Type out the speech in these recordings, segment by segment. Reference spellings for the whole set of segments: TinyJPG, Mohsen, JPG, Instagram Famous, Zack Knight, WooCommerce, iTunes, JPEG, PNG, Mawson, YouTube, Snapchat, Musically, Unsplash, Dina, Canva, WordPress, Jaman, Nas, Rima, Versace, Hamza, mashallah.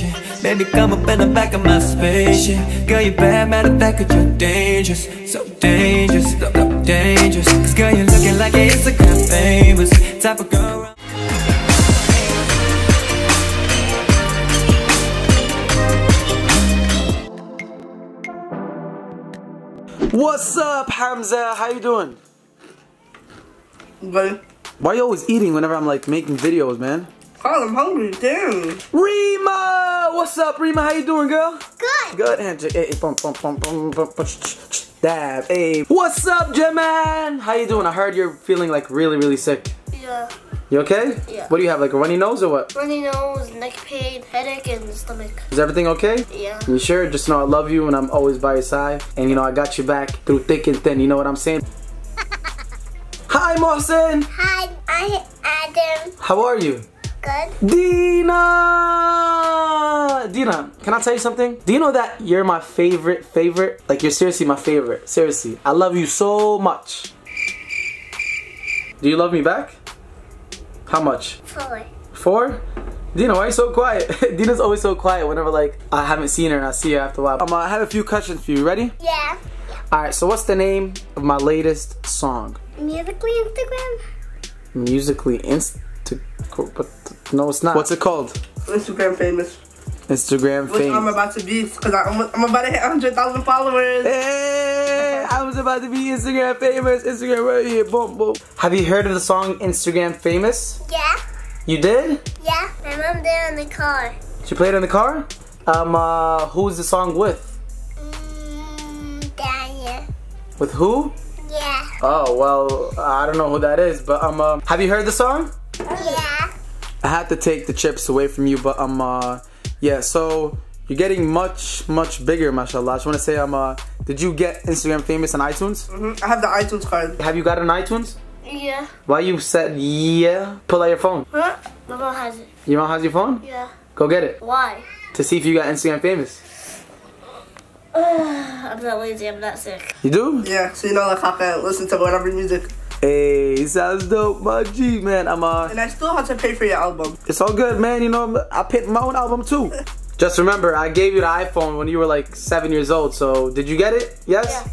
danger. Baby, come up in the back of my spaceship. Girl, you bad, matter of fact, cause you're dangerous. So dangerous, so dangerous. Cause girl, you're looking like you're Instagram famous. Type of girl. What's up, Hamza? How you doing? Good. Why are you always eating whenever I'm like making videos, man? Oh, I'm hungry too. Rima! What's up, Rima? How you doing, girl? Good. Good. Hey, bump, bump, bump, bump, bump, dab. Hey. What's up, Jaman? How you doing? I heard you're feeling like really, really sick. Yeah. You okay? Yeah. What do you have, like a runny nose or what? Runny nose, neck pain, headache, and stomach. Is everything okay? Yeah. You sure? Just know I love you and I'm always by your side. And you know I got you back through thick and thin. You know what I'm saying? Hi, Mohsen. Hi, Adam. How are you? Good. Dina! Dina, can I tell you something? Do you know that you're my favorite? Like, you're seriously my favorite. Seriously. I love you so much. Do you love me back? How much? 4. 4? Dina, why are you so quiet? Dina's always so quiet whenever, like, I haven't seen her and I see her after a while. I have a few questions for you. Ready? Yeah. Alright, so what's the name of my latest song? Musically Instagram? Musically Instagram? But no, it's not. What's it called? Instagram Famous. Instagram Famous. Which I'm about to be, because I'm about to hit 100,000 followers. Hey, I was about to be Instagram Famous. Instagram right here. Boom, boom. Have you heard of the song Instagram Famous? Yeah. You did? Yeah. My mom did in the car. She played in the car? Who's the song with? Daniel. With who? Yeah. Oh, well, I don't know who that is, but have you heard the song? Yeah. I had to take the chips away from you, but yeah, so you're getting much bigger, mashallah. I just want to say, did you get Instagram Famous on iTunes? I have the iTunes card. Have you got an iTunes? Yeah. Why you said yeah? Pull out your phone. Huh? My mom has it. Your mom has your phone? Yeah. Go get it. Why? To see if you got Instagram Famous. I'm not lazy, I'm not sick. You do? Yeah, so you know like I can listen to whatever music. Hey, sounds dope, my G, man. And I still have to pay for your album. It's all good, man. You know, I paid my own album too. Just remember, I gave you the iPhone when you were like 7 years old. So, did you get it? Yes? Yeah.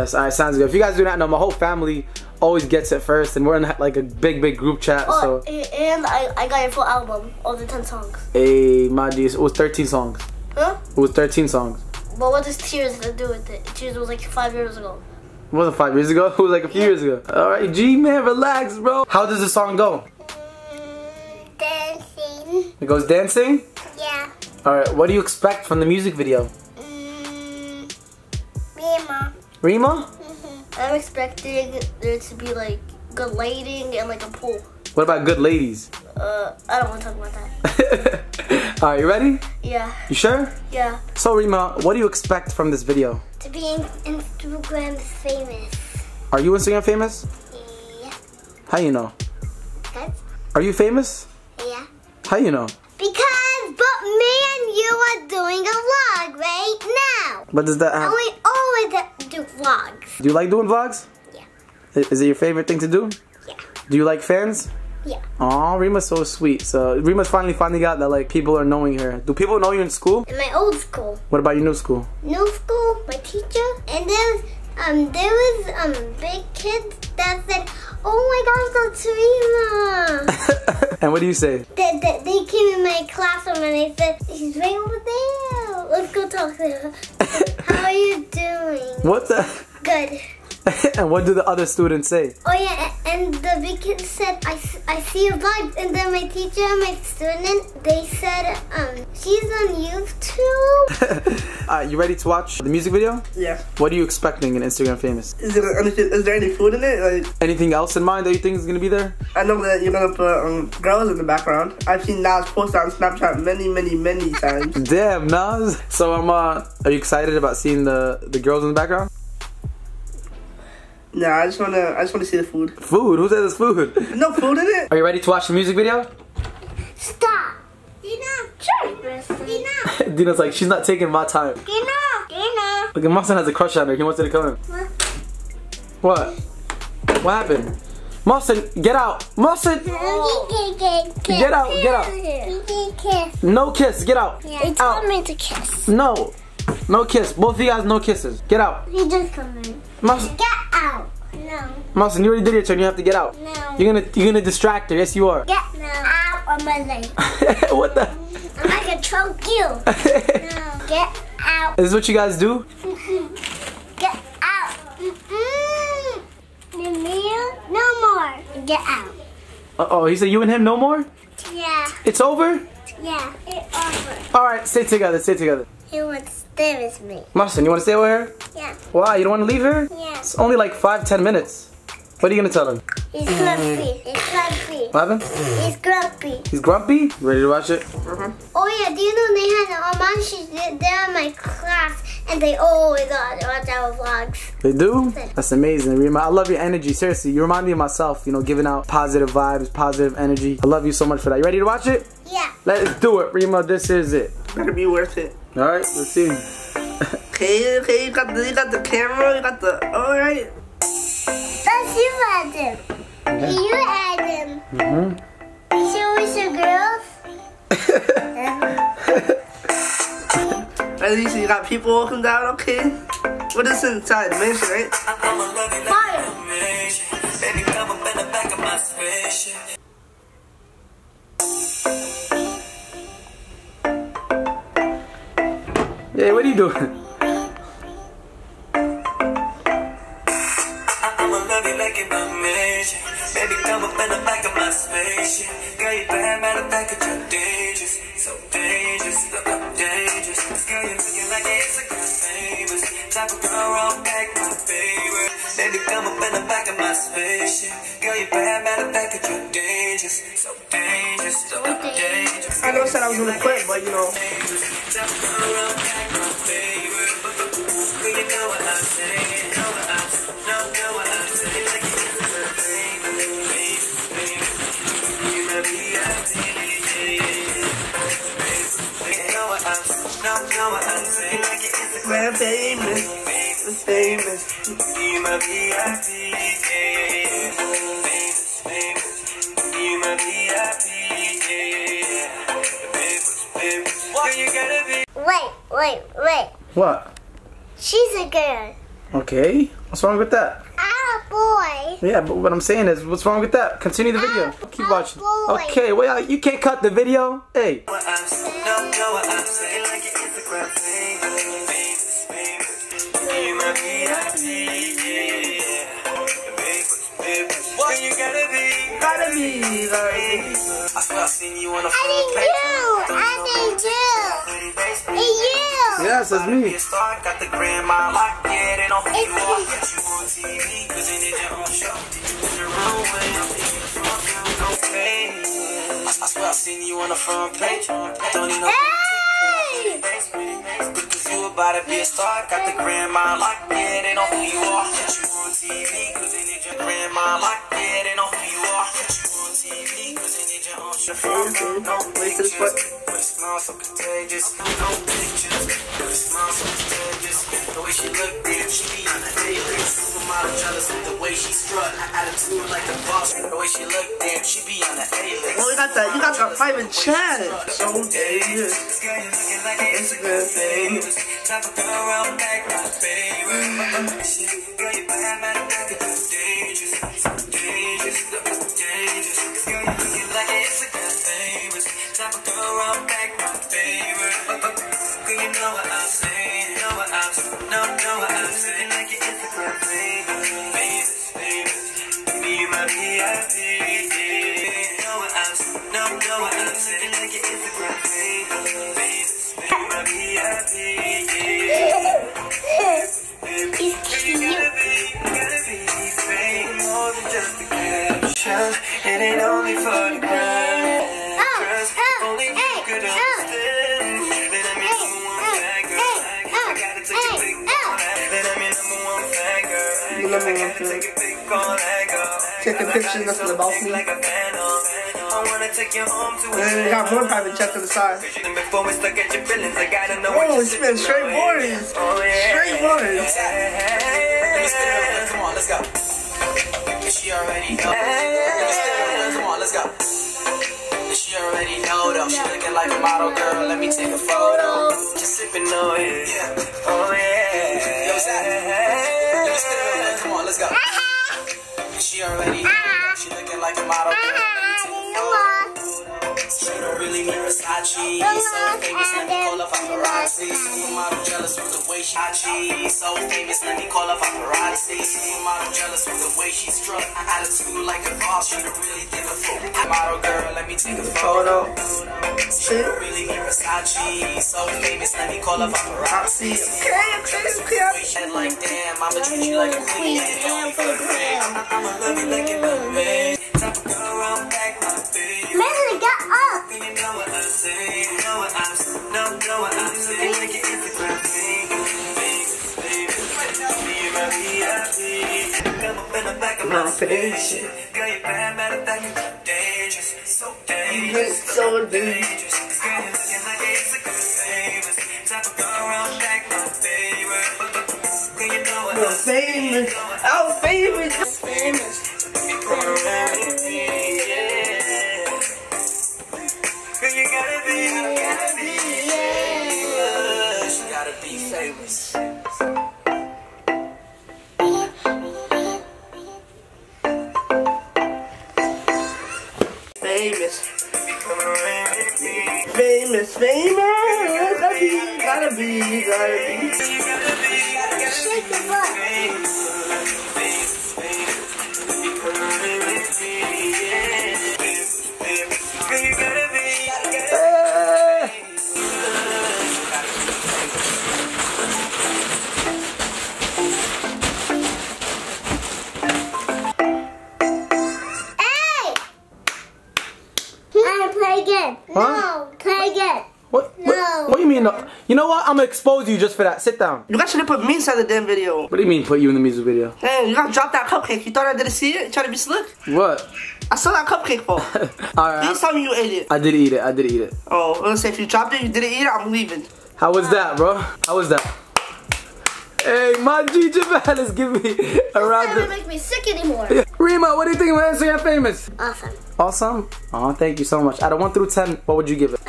Yes, alright, sounds good. If you guys do not know, my whole family always gets it first. And we're in like a big group chat. Oh, so. And I got your full album, all the 10 songs. Hey, my G, it was 13 songs. Huh? It was 13 songs. But what does Tears do with it? Tears was like 5 years ago. It wasn't 5 years ago, it was like a few years ago. Alright, G, man, relax, bro. How does the song go? Dancing. It goes dancing? Yeah. Alright, what do you expect from the music video? Rima. Rima? I'm expecting there to be like good lighting and like a pool. What about good ladies? I don't want to talk about that. Alright, you ready? Yeah. You sure? Yeah. So, Rima, what do you expect from this video? To be Instagram famous. Are you Instagram famous? Yeah. How you know? Because. Are you famous? Yeah. How you know? Because, but me and you are doing a vlog right now. What does that happen? We always do vlogs. Do you like doing vlogs? Yeah. Is it your favorite thing to do? Yeah. Do you like fans? Yeah. Aw, Rima's so sweet. So Rima's finally got that like people are knowing her. Do people know you in school? In my old school. What about your new school? New school, my teacher, and there was big kids that said, "Oh my gosh, that's Rima." And what do you say? They came in my classroom and they said, "She's right over there. Let's go talk to her." How are you doing? What the? Good. And what do the other students say? Oh yeah, and the big kid said, I see your vlog. And then my teacher and my student, they said, she's on YouTube. Alright, you ready to watch the music video? Yeah. What are you expecting in Instagram Famous? Is there any food in it? Like, anything else in mind that you think is going to be there? I know that you're going to put girls in the background. I've seen Nas post on Snapchat many times. Damn, Nas. So, are you excited about seeing the girls in the background? Nah, I just wanna see the food. Food? Who said there's food? No food in it. Are you ready to watch the music video? Stop, Dina. Sure. Dina. Dina's like, she's not taking my time. Dina. Dina. Look, my son has a crush on her. He wants her to come in. What? What happened? Mawson, get out. Mawson, get out, get out. No kiss, get out. Yeah, he told me to kiss. No, no kiss. Both of you guys, no kisses. Get out. He just coming. Mawson, get out. No. Mawson, you already did your turn. You have to get out. No. You're gonna distract her. Yes, you are. Get out of my leg. What the? I'm gonna choke you. No. Get out. Is this what you guys do? Get out. No more. Get out. Uh-oh, he said you and him no more? Yeah. It's over? Yeah, it's over. All right, stay together, stay together. He wants to stay with me. Mawson, you want to stay with her? Yeah. Why, you don't want to leave her? Yeah. It's only like 5–10 minutes. What are you going to tell him? He's grumpy. He's grumpy. What happened? He's grumpy. He's grumpy? Ready to watch it? Mm-hmm. Oh yeah, do you know they had an Omanshi? They're in my class and they always watch our vlogs. They do? That's amazing. I love your energy, seriously. You remind me of myself, you know, giving out positive vibes, positive energy. I love you so much for that. You ready to watch it? Yeah. Let's do it, Rima. This is it. Better be worth it. Alright, let's see. Okay, you got the camera, you got the alright. Let's you add him. Yeah. You add him. Mm-hmm. Show us your girls. At least you got people walking down, okay? What is inside? Mason, right? Fire! Hey, what are you doing? I know I said I was gonna quit, but you know. Instagram Famous, famous. You my VIP. Famous, famous. You my VIP. What you gonna be? Wait. What? She's a girl. Okay. What's wrong with that? Boy. Yeah, but what I'm saying is, what's wrong with that? Continue the video. Keep watching. Boy. Okay, well, you can't cut the video. Hey. I need you. Yes, that's me. I've seen you on the front page. Don't need no because you about to be a star. Got the grandma locked, yeah, they know who you are. Get you on TV, cause they need your grandma locked, yeah, they know who you are. Get you on TV, cause they need your own shit. No pictures, but it's not so contagious. No pictures, but it's not so contagious. The way she look, damn, she be on the daily. Supermodel jealous of the way she strut. Her attitude like a boss. The way she look, damn, she be on the daily. Well, you got the 5 in chat. So dangerous. Instagram famous. Type of girl around back, my favorite. She girl, you better have a back of the dangerous. So dangerous, so dangerous. Girl, you looking like an Instagram famous. Type of girl around back, my favorite. Girl, you know what I'm saying. Know what I'm saying. Like an Instagram famous. Famous. Be my VIP. Take a picture that's about me. I wanna take you home to it. Got more private chat to the side. Before we stuck at your feelings, I gotta know what you're doing. Straight boys. Straight boys. Come on, let's go. she already know. Come on, let's go. She already know though. She looking like a model girl. Let me take a photo. Just sipping on it. Yeah. Oh yeah. Yo, Zack. Come on, let's go. She already know. She looking like a model girl. Let me take a photo. She don't really need Versace. So famous, let me call her paparazzi. Supermodel jealous with the way she cheat. So famous, let me call her paparazzi. Supermodel jealous with the way she's drunk. Attitude like a boss. She don't really give a fuck. Model girl, let me take a photo. She don't really need Versace. So famous, let me call her paparazzi. And like damn, I'ma treat you like a queen. I'ma love you like a little man. Type of girl, I'm back, my baby. Mentally get up. You know what I'm saying. You know what I'm saying. Know what I'm saying. Like an Instagram famous, baby. Come up in the back of my spaceship. Girl, you're bad, matter of fact, you're dangerous. So dangerous. So dangerous. This girl, you're looking like an Instagram famous. Type of girl, I'm back, my baby. Girl, you know what I'm saying. Our favorite is famous. Famous. Famous. Famous, famous. Gotta be, gotta be. Shake the butt. Huh? No, play again. What? No. What do you mean? No? You know what? I'm gonna expose you just for that. Sit down. You guys should have put me inside the damn video. What do you mean put you in the music video? Hey, you guys dropped that cupcake. You thought I didn't see it? Try to be slick? What? I saw that cupcake fall. Alright. Please tell me you ate it. I did eat it. I did eat it. Oh, I'm gonna say if you dropped it, you didn't eat it, I'm leaving. How was that, bro? How was that? Hey, my G Javel is giving me a round. Doesn't make me sick anymore. Rima, what do you think about Instagram Famous? Awesome. Awesome? Aw, thank you so much. Out of 1 through 10, what would you give it?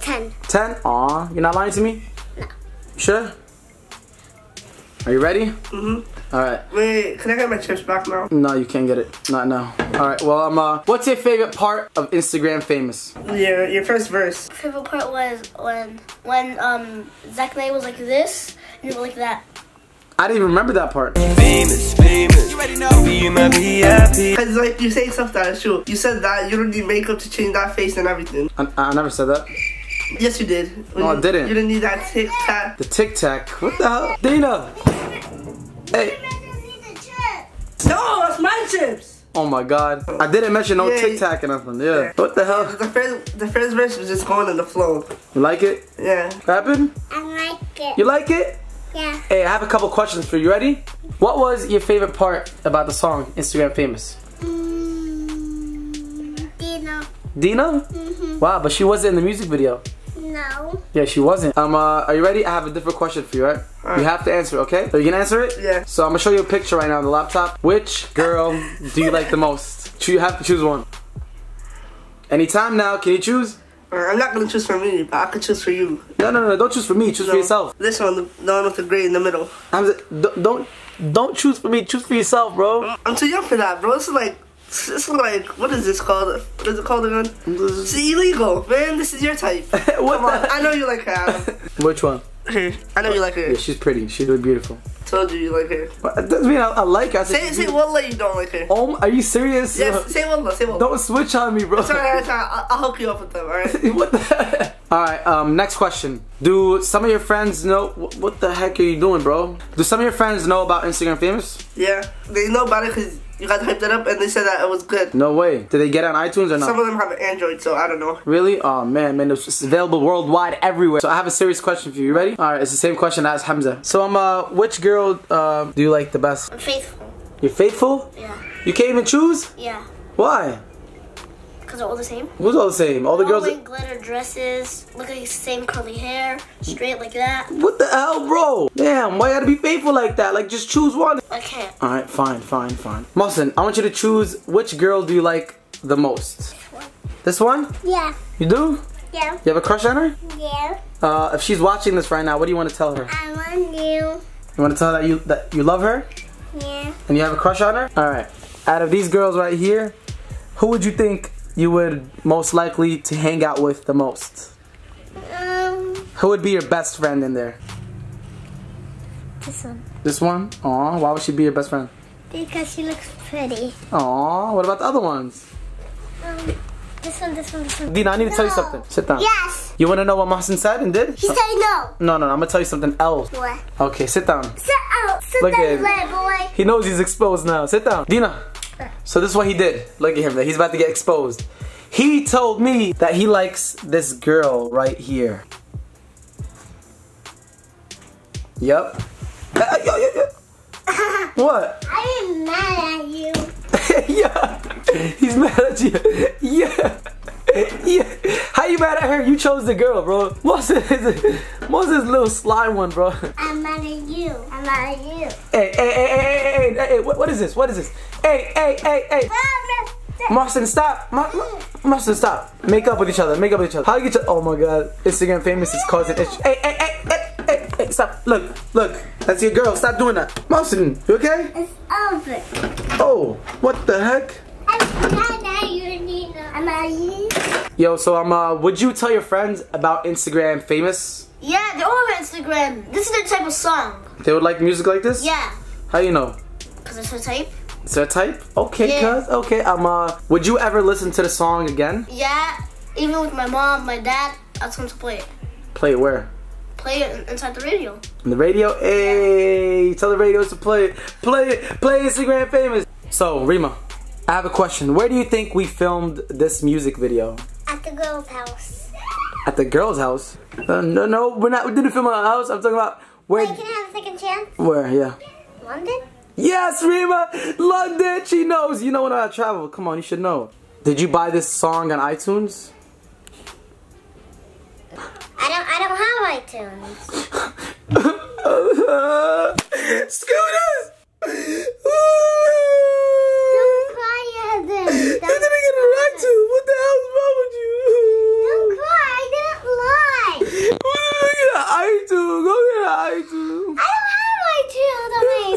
10. 10? Aw, you're not lying to me? No. Sure? Are you ready? Mm-hmm. All right. Wait, can I get my chips back now? No, you can't get it. Not now. All right. Well, what's your favorite part of Instagram Famous? Yeah, your first verse. My favorite part was when Zack Knight was like this and you were like that. I didn't even remember that part. Famous, famous. You already know. Be my VIP. Cause like you say stuff that is true. You said that you don't need makeup to change that face and everything. I never said that. Yes, you did. No, I didn't. You didn't need that tic tac. The tic tac. What the hell, Dana? Hey. No, that's my chips. Oh my God. I didn't mention no tic tac or nothing. Yeah. What the hell? The first verse was just going in the flow. You like it? Yeah. Rapping? I like it. You like it? Yeah. Hey, I have a couple questions for you. Ready? What was your favorite part about the song Instagram Famous? Dina. Dina? Mm-hmm. Wow, but she wasn't in the music video. No. Yeah, she wasn't. Are you ready? I have a different question for you, right? All right. You have to answer, okay? So you can answer it? Yeah. So I'm gonna show you a picture right now on the laptop. Which girl do you like the most? You have to choose one. Anytime now, can you choose? I'm not gonna choose for me, but I could choose for you. No, no, no! Don't choose for me. Choose for yourself. This one, the one with the gray in the middle. Don't choose for me. Choose for yourself, bro. I'm too young for that, bro. This is like, what is this called? What is it called again? It's illegal, man. This is your type. What? Come on, I know you like her, Adam. Which one? Her. I know you like her. Yeah, she's pretty. She's really beautiful. Told you like her. That doesn't mean I like her. I said, say what like you don't like her. Oh, are you serious? Yes, say what love, say what. Don't switch on me, bro. Sorry, I'll hook you up with them, alright? What the heck? Alright, next question. Do some of your friends know, what the heck are you doing, bro? Do some of your friends know about Instagram Famous? Yeah, they know about it because you guys hyped it up and they said that it was good. No way. Did they get it on iTunes or not? Some of them have an Android, so I don't know. Really? Oh man, it's available worldwide everywhere. So I have a serious question for you. You ready? Alright, it's the same question I asked Hamza. So which girl do you like the best? I'm faithful. You're faithful? Yeah. You can't even choose? Yeah. Why? Because they're all the same. Who's all the same? All the girls wearing glitter dresses, look like the same curly hair, straight like that. What the hell, bro? Damn, why you gotta be faithful like that? Like, just choose one. I can't. All right, fine, fine, fine. Mohsen, I want you to choose which girl do you like the most. This one? Yeah. You do? Yeah. You have a crush on her? Yeah. If she's watching this right now, what do you want to tell her? I love you. You want to tell her that you love her? Yeah. And you have a crush on her? All right. Out of these girls right here, who would you think you would most likely to hang out with the most? Who would be your best friend in there? This one. This one? Aw, why would she be your best friend? Because she looks pretty. Aw, what about the other ones? This one. Dina, I need to tell you something. Sit down. Yes. You want to know what Mohsen said and did? He said no. No, I'm going to tell you something else. What? Okay, sit down. Sit out. Sit down, boy. He knows he's exposed now. Sit down. Dina. So this is what he did. Look at him. He's about to get exposed. He told me that he likes this girl right here. Yep. What? I'm mad at you. Yeah. He's mad at you. Yeah. Yeah. How you mad at her? You chose the girl, bro. Mohsen's little slime one, bro. I'm mad at you. I'm mad at you. Hey, what is this? What is this? Hey. Mohsen, stop. Mohsen, stop. Make up with each other. Make up with each other. How you get to... Oh my God. Instagram Famous is causing issues. Hey, stop. Look. That's your girl. Stop doing that. Mohsen, you okay? It's over. Oh, what the heck? Yo, so would you tell your friends about Instagram Famous? Yeah, they're all over Instagram. This is their type of song. They would like music like this? Yeah. How do you know? Because it's her type. It's her type? Okay, yeah. Cuz. Okay, would you ever listen to the song again? Yeah, even with my mom, my dad, I was going to play it. Play it where? Play it inside the radio. In the radio? Hey, yeah. Tell the radios to play it. Play it. Play Instagram Famous. So, Rima, I have a question. Where do you think we filmed this music video? At the girl's house. At the girl's house? No, we're not. We didn't film at a house. I'm talking about where. Wait, can I have a second chance? Where? Yeah. London. Yes, Rima. London. She knows. You know when I travel. Come on, you should know. Did you buy this song on iTunes? I don't have iTunes. Scooters. Don't cry at them. You didn't get a right to. What the hell's wrong with you? Don't cry. I didn't lie. Go get an iTunes. I don't have iTunes on my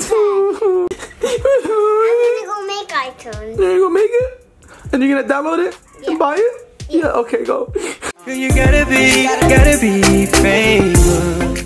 phone. I'm gonna go make iTunes. You're gonna go make it? And you're gonna download it? Yeah. And buy it? Yeah, okay, go. You gotta be famous.